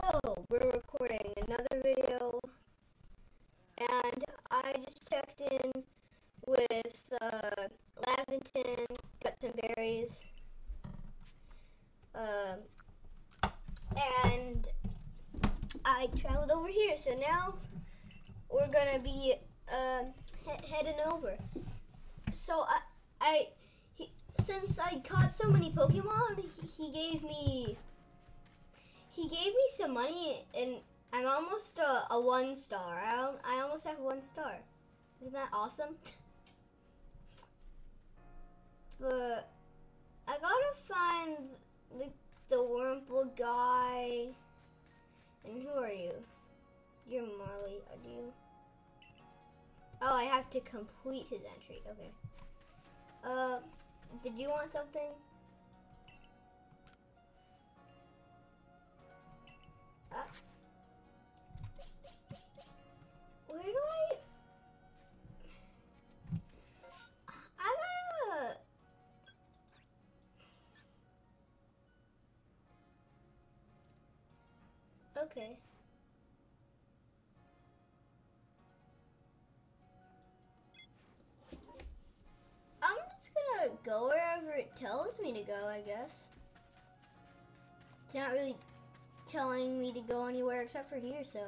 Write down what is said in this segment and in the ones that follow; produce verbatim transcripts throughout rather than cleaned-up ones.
So, we're recording another video, and I just checked in with uh, Laventon, got some berries, um, and I traveled over here, so now we're going to be uh, he heading over. So, I, I he, since I caught so many Pokemon, he, he gave me... He gave me some money, and I'm almost a, a one star. I, I almost have one star. Isn't that awesome? But I gotta find the, the Wurmple guy. And who are you? You're Marley, are you? Oh, I have to complete his entry. Okay. Uh, did you want something? Uh, where do I? I gotta. Okay. I'm just gonna go wherever it tells me to go, I guess. It's not really telling me to go anywhere except for here, so.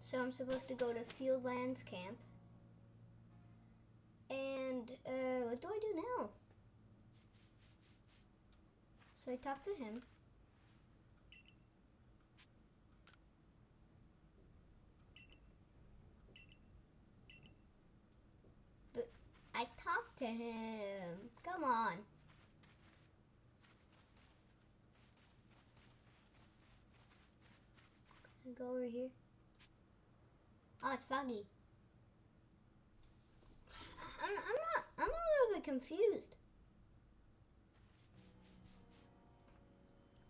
So I'm supposed to go to Fieldlands Camp. And, uh, what do I do now? So I talked to him. I talked to him. Come on. Can I go over here? Oh, it's foggy. I'm, I'm not. I'm a little bit confused.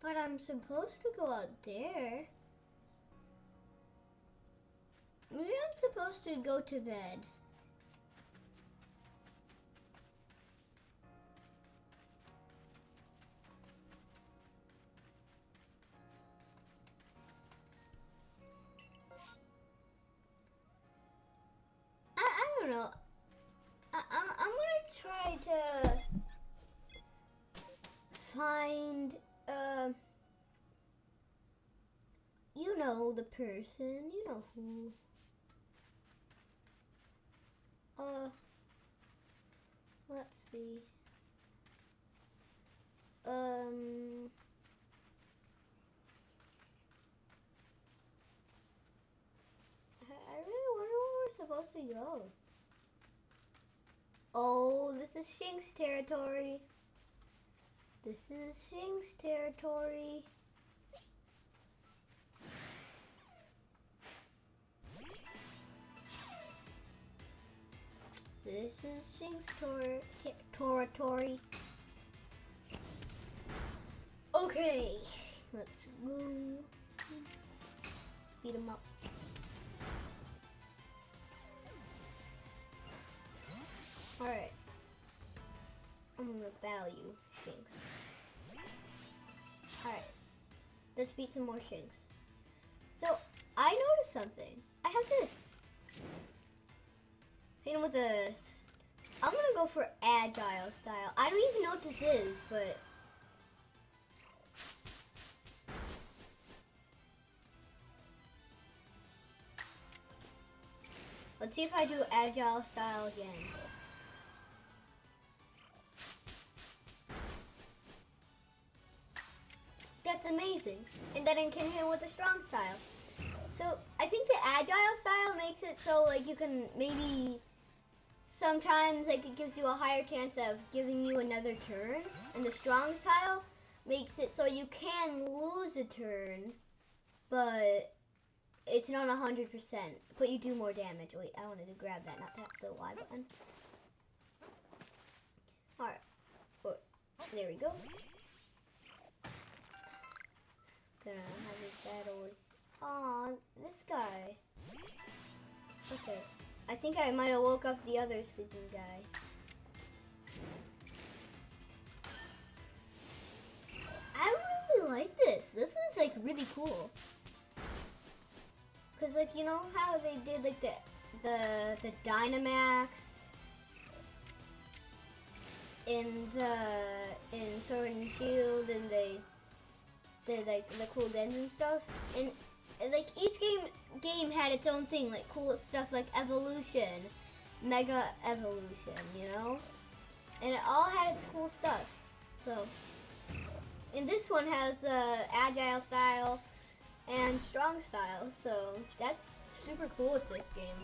But I'm supposed to go out there. Maybe I'm supposed to go to bed. The person, you know who. Uh, let's see. Um, I really wonder where we're supposed to go. Oh, this is Shinx territory. This is Shinx territory. This is Shinx territory. Okay, let's go. Let's beat him up. Alright. I'm gonna battle you, Shinx. Alright. Let's beat some more Shinx. So, I noticed something. I have this. Hit him with a... I'm gonna go for agile style. I don't even know what this is, but... Let's see if I do agile style again. That's amazing. And then I can hit him with a strong style. So, I think the agile style makes it so, like, you can maybe... Sometimes, like, it gives you a higher chance of giving you another turn, and the strong style makes it so you can lose a turn, but it's not one hundred percent, but you do more damage. Wait, I wanted to grab that, not tap the Y button. Alright, oh, there we go. Gonna have his battles. Aw, this guy. Okay. I think I might have woke up the other sleeping guy. This is like really cool. Cause like you know how they did like the the the Dynamax in the in Sword and Shield, and they did like the cool dens and stuff. And like each game game had its own thing, like cool stuff like evolution, mega evolution, you know? And it all had its cool stuff. So and this one has the agile style and strong style, so that's super cool with this game.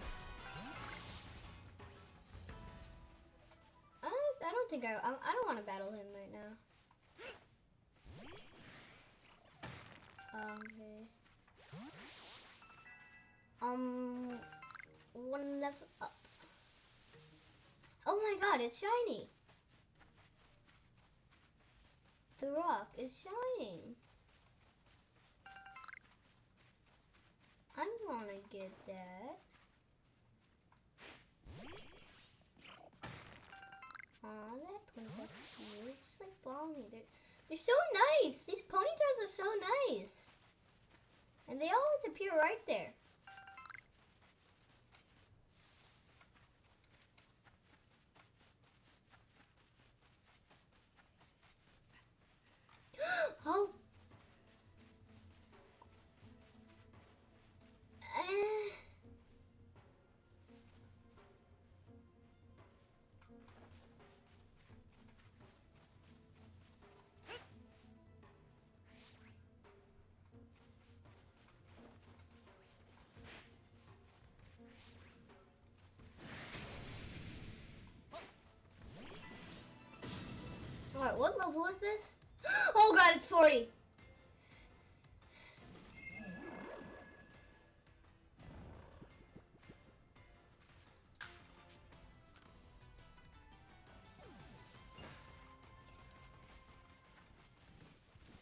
Honestly, I don't think I, I, I don't want to battle him right now. Okay. Um, one level up. Oh my god, it's shiny! The rock is shining. I want to get that. Aw, that Ponytail's cute. Just like follow me. They're, they're so nice. These Ponytails are so nice. And they always appear right there. Oh. Uh. All right, what level is this? Oh god, it's forty.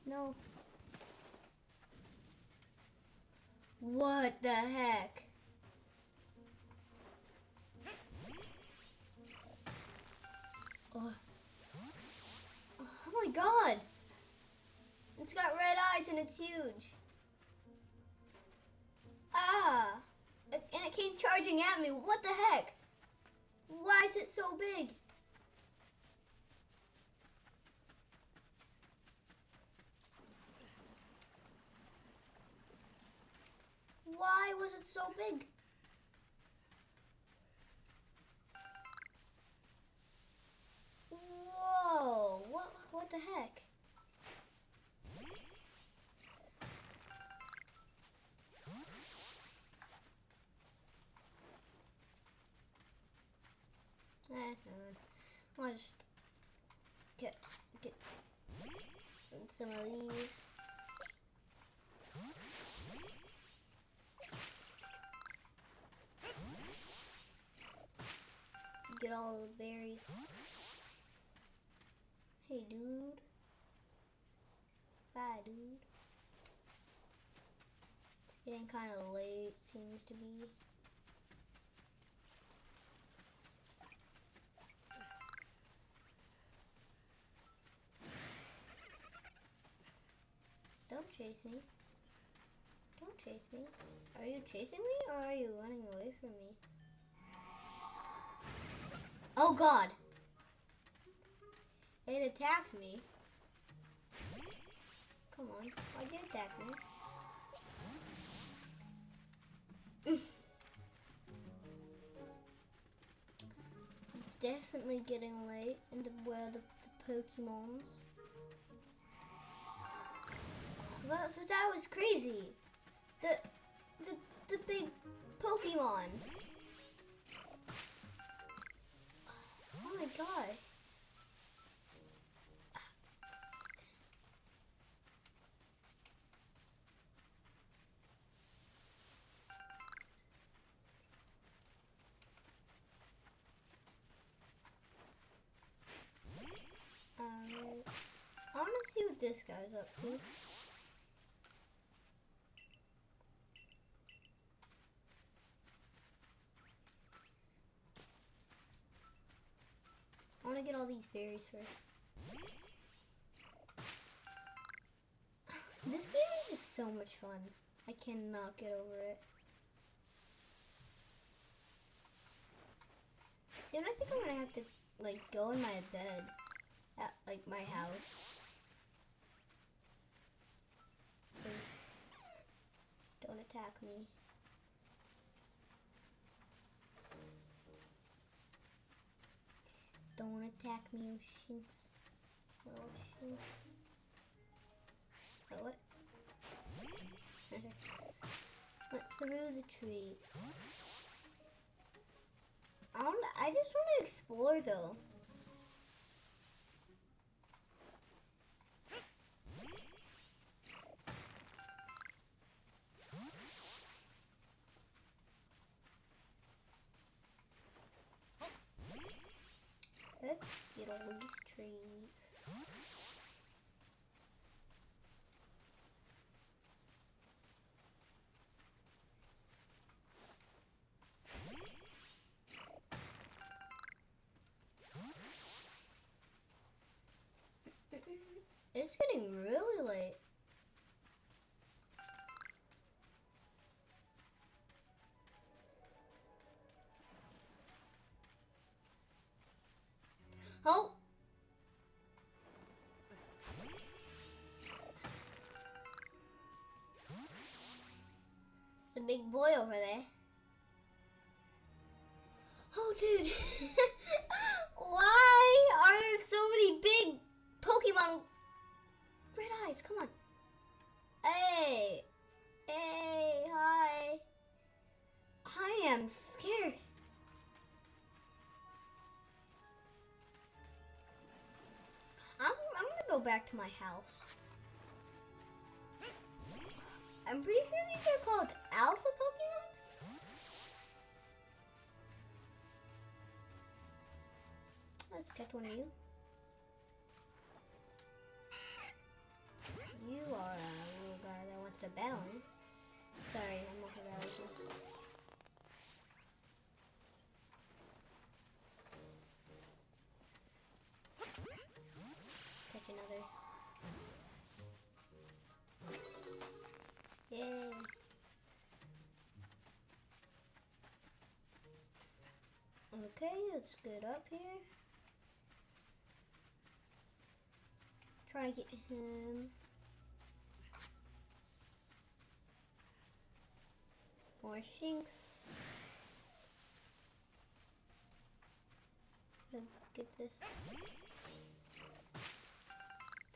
No. What the heck? Oh, oh my god. It's got red eyes and it's huge. Ah! And it came charging at me. What the heck? Why is it so big? Why was it so big? Whoa! What, what the heck? Eh, I'll just get, get some of these. Get all the berries. Hey, dude. Bye, dude. It's getting kind of late, seems to be. Don't chase me. Don't chase me. Are you chasing me or are you running away from me? Oh god! It attacked me. Come on, why'd you attack me? It's definitely getting late, and where the, the Pokemons. Well, that was crazy. The the the big Pokemon. Oh my god. Um, I want to see what this guy's up to. I want to get all these berries first. This game so much fun. I cannot get over it. Soon I think I'm gonna have to like go in my bed at like my house. Don't attack me. Don't attack me, you Shinx. Little Shinx. Oh, what? Went through the trees. I, don't, I just want to explore, though. Let's get all these trees. It's getting really late. Oh! It's a big boy over there. Oh, dude! Why are there so many big Pokemon? Red eyes, come on. Hey! Hey, hi! I am scared. I'm, I'm gonna go back to my house. I'm pretty sure these are called alpha Pokemon. Let's catch one of you. You are a little guy that wants to battle me. Sorry, I'm not gonna battle you. Catch another. Yay. Okay, let's get up here. Trying to get him. More Shinx. Let's get this.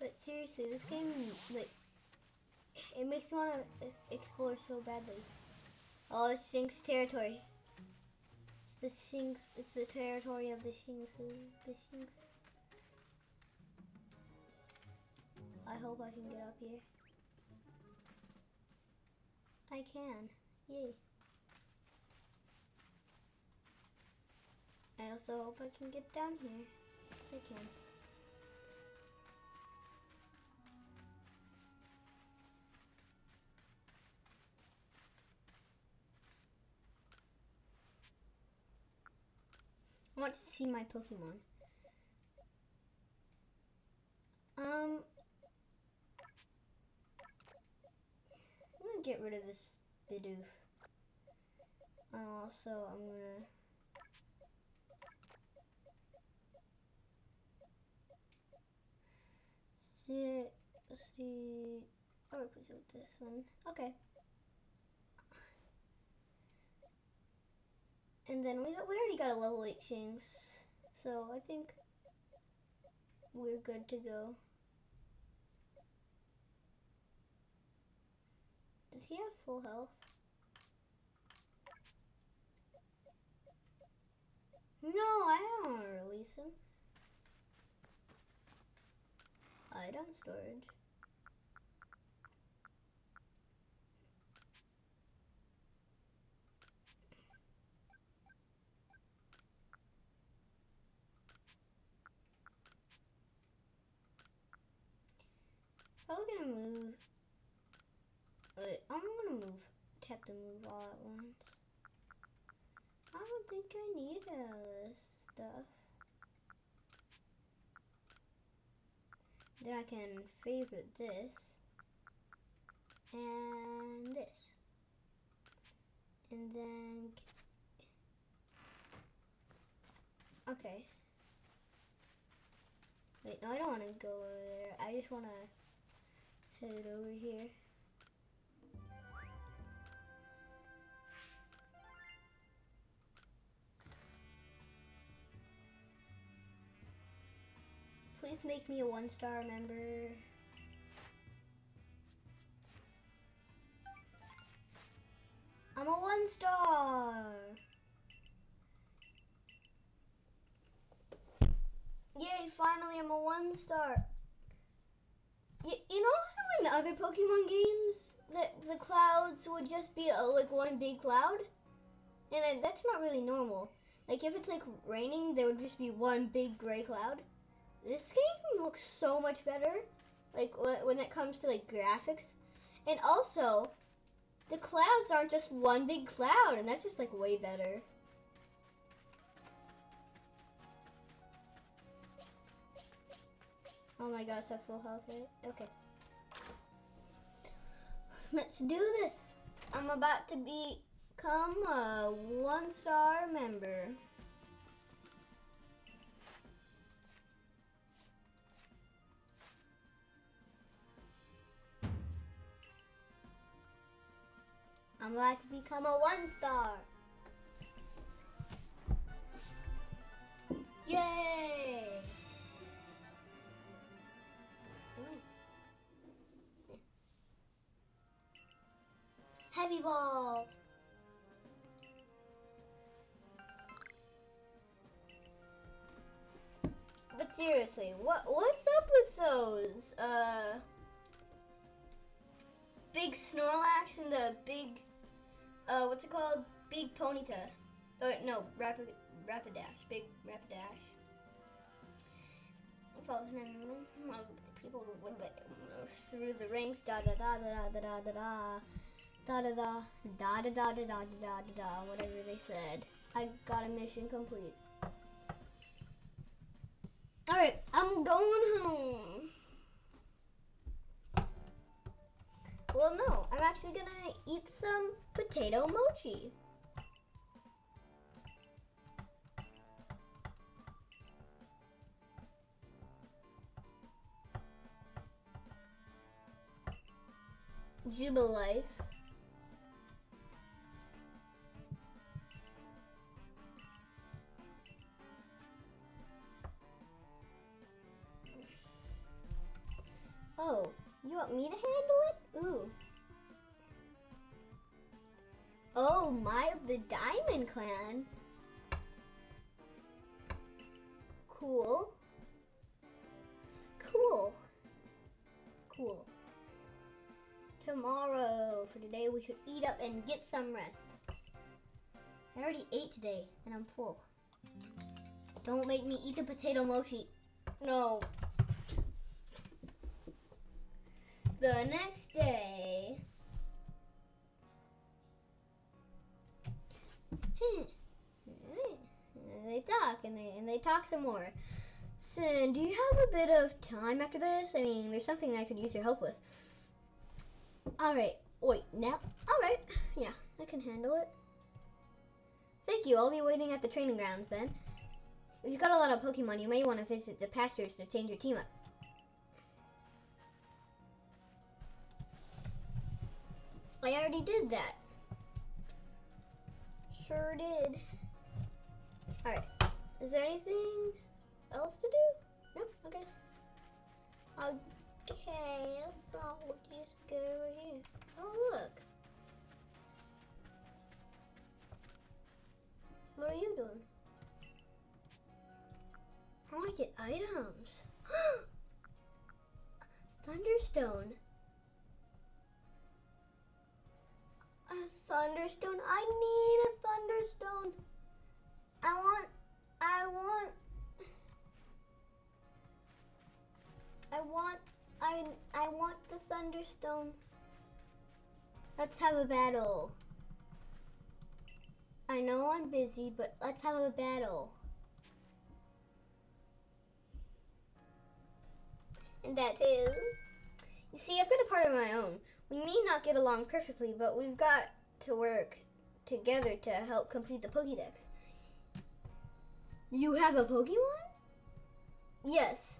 But seriously, this game, like, it makes me want to explore so badly. Oh, it's Shinx territory. It's the Shinx. It's the territory of the Shinx. The Shinx. I hope I can get up here. I can. Yay. I also hope I can get down here. Yes, I can. I want to see my Pokemon. Um, I'm gonna get rid of this Bidoof. And also, I'm gonna. See. See. I'll replace it with this one. Okay. And then we got, we already got a level eight Shinx. So I think we're good to go. Does he have full health? No, I don't want to release him. Item storage. Probably gonna move. Wait, I'm gonna move. Tap to move all at once. I don't think I need all this stuff. Then I can favorite this. and this. And then, okay. Wait, no, I don't want to go over there. I just want to set it over here. Please make me a one-star member. I'm a one-star! Yay, finally I'm a one-star! You, you know how in other Pokemon games, the, the clouds would just be a, like one big cloud? And then, that's not really normal. Like if it's like raining, there would just be one big gray cloud. This game looks so much better, like when it comes to like graphics. And also, the clouds aren't just one big cloud, and that's just like way better. Oh my gosh, I have full health, right? Okay. Let's do this. I'm about to become a one-star member. I'm about to become a one-star. Yay! Ooh. Heavy balls. But seriously, what what's up with those? Uh, big Snorlax and the big. Uh, what's it called? Big Ponyta. Or, no, Rapid, Rapidash. Big Rapidash. If I was an people would through the rings. Da da da da da da da da. Da da da da da da da da da da. Whatever they said. I got a mission complete. Alright, I'm going home. Well, no, I'm actually gonna eat some potato mochi. Jubilife. Oh. You want me to handle it? Ooh. Oh, my of the Diamond Clan. Cool. Cool. Cool. Tomorrow. For today, we should eat up and get some rest. I already ate today, and I'm full. Don't make me eat the potato mochi. No. The next day, they talk and they and they talk some more. Sin, do you have a bit of time after this? I mean, there's something I could use your help with. All right, wait, nap. All right, yeah, I can handle it. Thank you. I'll be waiting at the training grounds then. If you've got a lot of Pokemon, you may want to visit the pastures to change your team up. I already did that. Sure did. All right. Is there anything else to do? No, I guess. Okay, let's all just go over here. Oh, look. What are you doing? I want to get items. Thunderstone. A Thunderstone. I need a Thunderstone. I want, I want, I want, I, I want the Thunderstone. Let's have a battle. I know I'm busy, but let's have a battle. And that is, you see, I've got a part of my own. We may not get along perfectly, but we've got to work together to help complete the Pokédex. You have a Pokemon? Yes.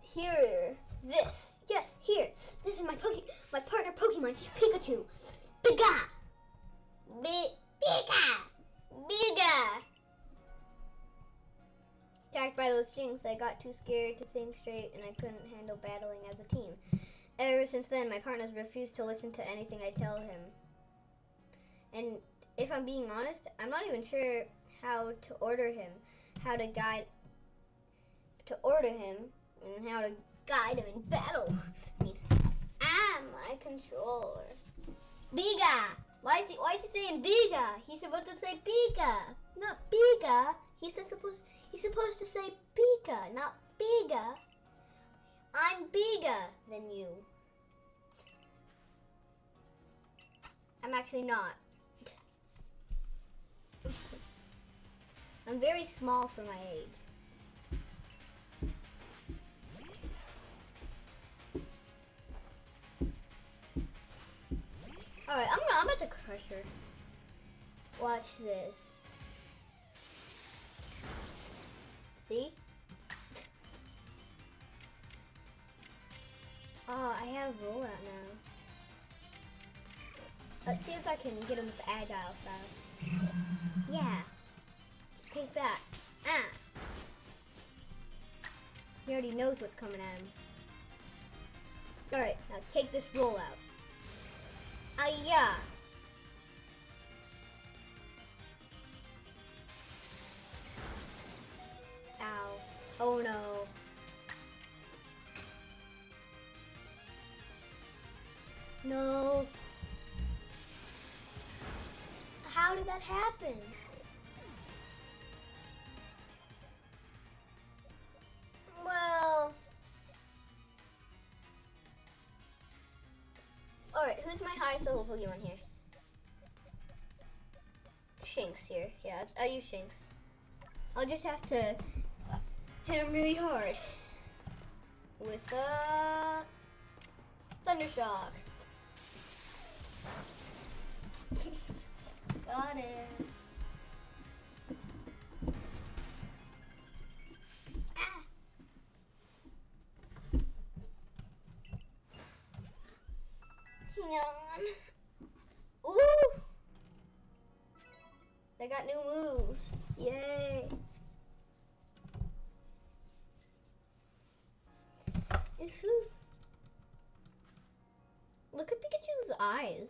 Here. This. Yes, here. This is my Poke my partner Pokemon. She's Pikachu. Pika! Bi- Pika! Pika! Attacked by those Shinx, I got too scared to think straight, and I couldn't handle battling as a team. Ever since then, my partner's refused to listen to anything I tell him. And if I'm being honest, I'm not even sure how to order him, how to guide, to order him, and how to guide him in battle. I mean, ah, my controller. Biga! Why is he, why is he saying Biga? He's supposed to say Biga, not Biga. He's supposed, he's supposed to say Pika, not Biga. I'm bigger than you. I'm actually not. I'm very small for my age. Alright, I'm, I'm about to crush her. Watch this. See? Oh, I have Rollout now. Let's see if I can get him with the agile style. Yeah. Take that. Ah. He already knows what's coming at him. Alright, now take this Rollout. Ah-yah. Ow. Oh no. No. How did that happen? Well. Alright, who's my highest level Pokemon here? Shinx here. Yeah, I'll use Shinx. I'll just have to hit him really hard. With a Thundershock. Got it. Ah. Hang on. Ooh. They got new moves. Yay. Look at Pikachu's eyes.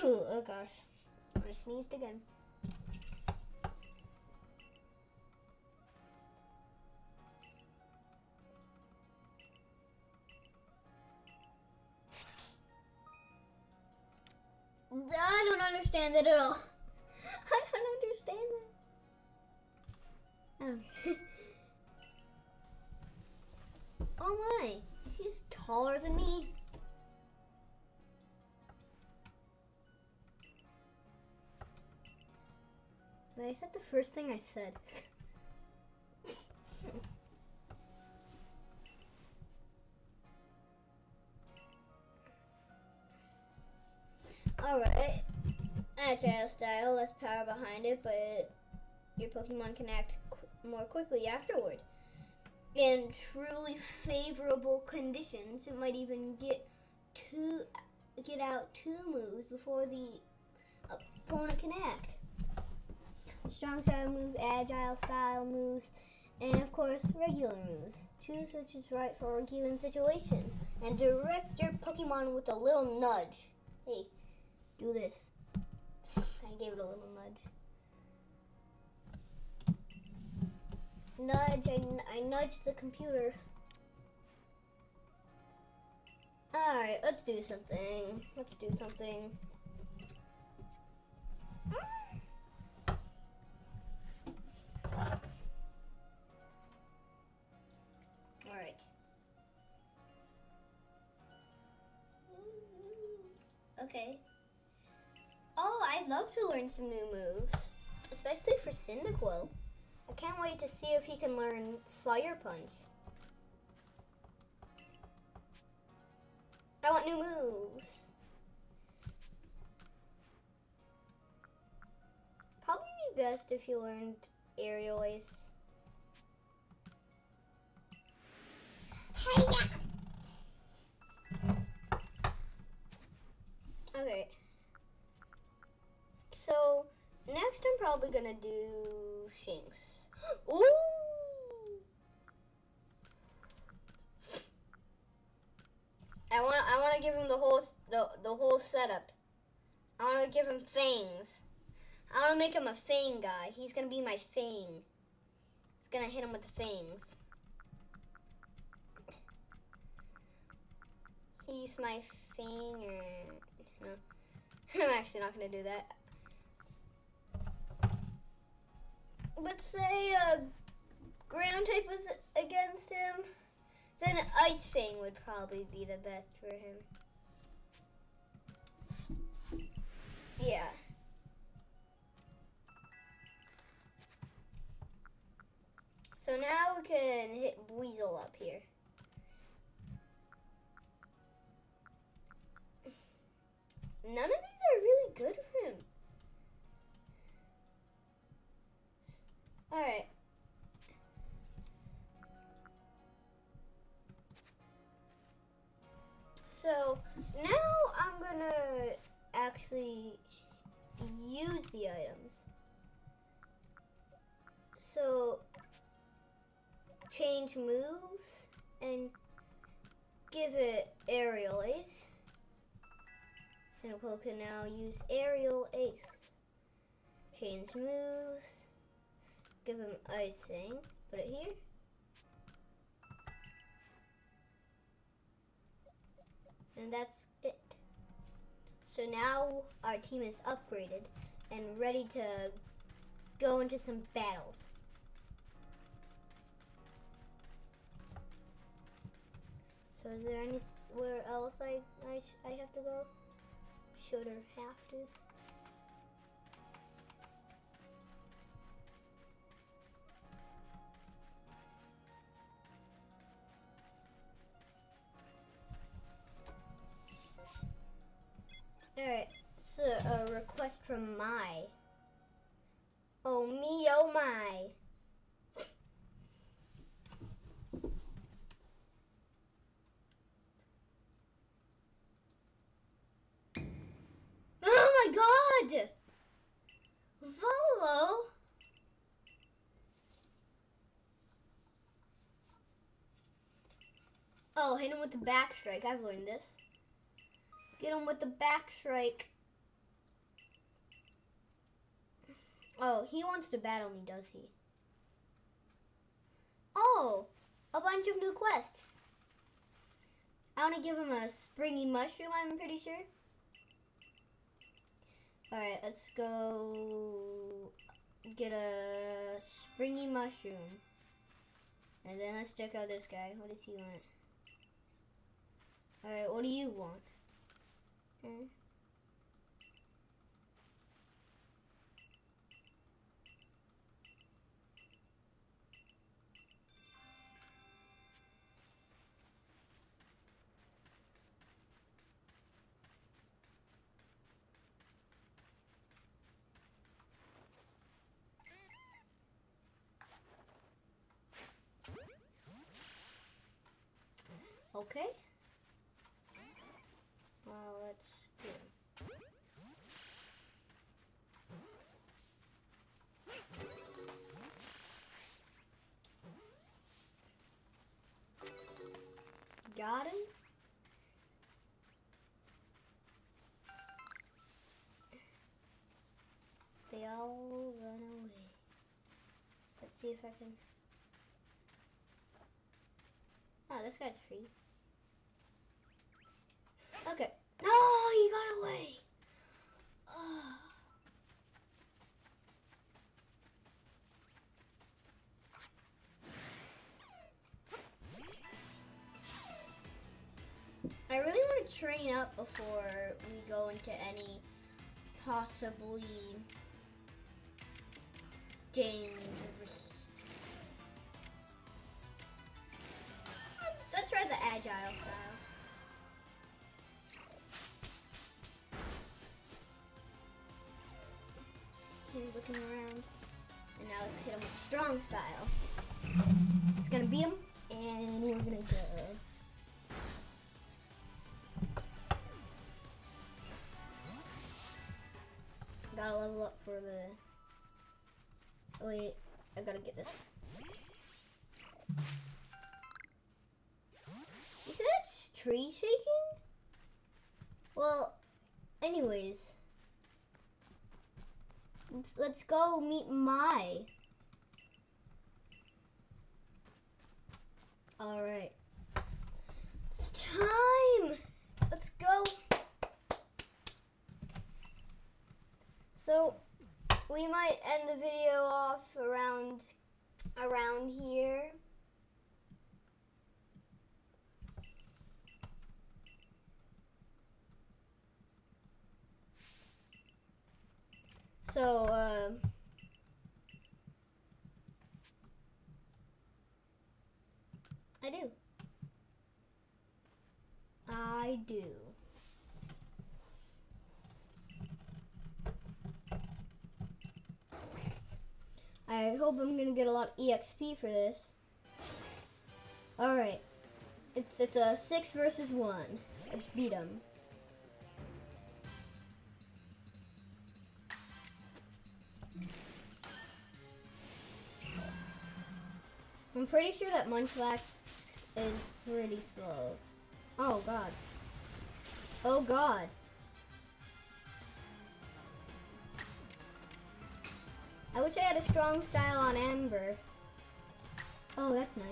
Oh gosh, I sneezed again. I don't understand it at all. I don't understand that. I don't. Oh my, she's taller than me. I said the first thing I said. Alright. Agile style, less power behind it, but your Pokemon can act qu more quickly afterward. In truly favorable conditions, it might even get two, get out two moves before the opponent can act. Strong style moves, agile style moves, and of course, regular moves. Choose which is right for a given situation, and direct your Pokemon with a little nudge. Hey, do this. I gave it a little nudge. Nudge, I, I nudged the computer. Alright, let's do something. Let's do something. Okay. Oh, I'd love to learn some new moves, especially for Cyndaquil. I can't wait to see if he can learn Fire Punch. I want new moves. Probably be best if you learned Aerial Ace. Hey, yeah. Okay. So next, I'm probably gonna do Shinx. Ooh. I want. I want to give him the whole the the whole setup. I want to give him fangs. I want to make him a fang guy. He's gonna be my fang. It's gonna hit him with the fangs. He's my fanger. No, I'm actually not gonna do that. Let's say a ground type was against him. Then an Ice Fang would probably be the best for him. Yeah. So now we can hit Weasel up here. None of these are really good for him. All right. So now I'm gonna actually use the items. So change moves and give it Aerial Ace. Cyndaquil can now use Aerial Ace. Change moves. Give him Ice Fang. Put it here. And that's it. So now our team is upgraded and ready to go into some battles. So is there anywhere else I, I, sh I have to go? Should or have to? Alright, so a request from my. Oh me, oh my. Oh my god! Volo? Oh, hit him with the back strike. I've learned this. Get him with the back strike. Oh, he wants to battle me, does he? Oh, a bunch of new quests. I want to give him a springy mushroom, I'm pretty sure. All right, let's go get a springy mushroom. And then let's check out this guy. What does he want? All right, what do you want? Hmm. Okay. Well, let's do it. Got him. They all run away. Let's see if I can. Oh, this guy's free. Okay. No, he got away. Oh. I really want to train up before we go into any possibly dangerous. Let's try the agile style. looking around. And now let's hit him with Strong Style. It's gonna beat him, and we're gonna go. Gotta level up for the. Oh, wait, I gotta get this. You see that tree shaking? Well, anyways, let's, let's go meet Mai. All right, it's time. Let's go. So we might end the video off around around here. So uh, I do. I do. I hope I'm gonna get a lot of E X P for this. All right, it's it's a six versus one. Let's beat him. I'm pretty sure that Munchlax is pretty slow. Oh God. Oh God. I wish I had a Strong Style on Ember. Oh, that's nice.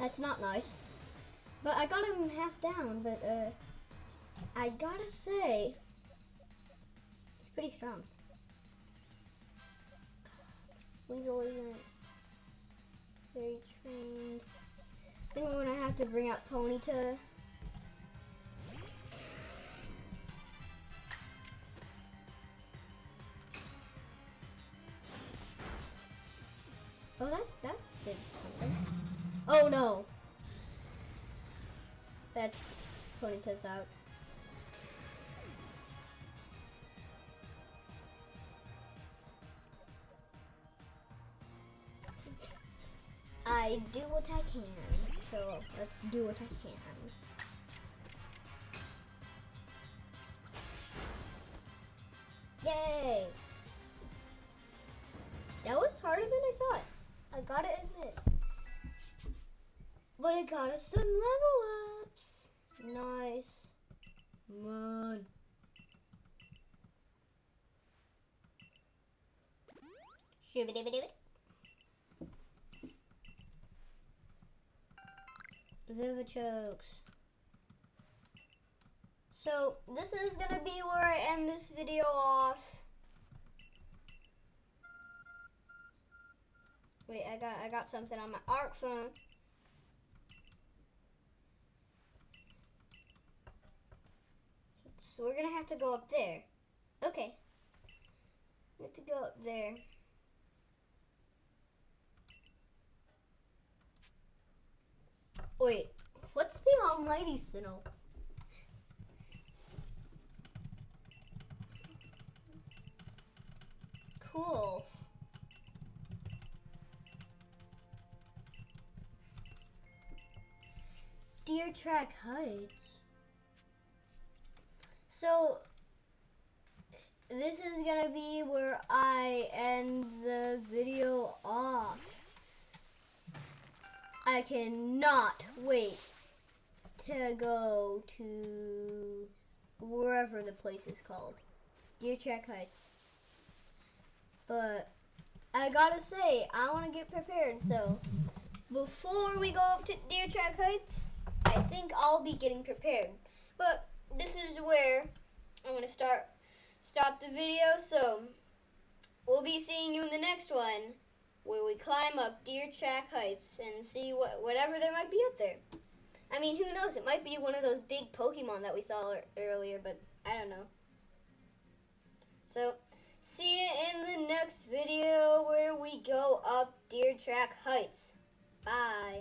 That's not nice. But I got him half down, but uh, I gotta say, he's pretty strong. Weasel isn't very trained. I think I'm gonna have to bring out Ponyta. Oh, that, that did something. Oh no! That's Ponyta's out. I do what I can, so let's do what I can. Yay! That was harder than I thought. I gotta admit, but it got us some level ups. Nice. Come on. Shoobidibidibi. Vivichokes. So this is gonna be where I end this video off. Wait, I got I got something on my ARC phone. So we're gonna have to go up there. Okay. We have to go up there. Wait, what's the almighty Sinnoh? Cool. Deertrack Heights. So this is gonna be where I end the video off. I cannot wait to go to wherever the place is called, Deertrack Heights. But I gotta say, I wanna get prepared. So before we go up to Deertrack Heights, I think I'll be getting prepared, but this is where I'm gonna start stop the video. So we'll be seeing you in the next one, where we climb up Deertrack Heights and see what whatever there might be up there. I mean, who knows? It might be one of those big Pokemon that we saw earlier, but I don't know. So see you in the next video where we go up Deertrack Heights. Bye.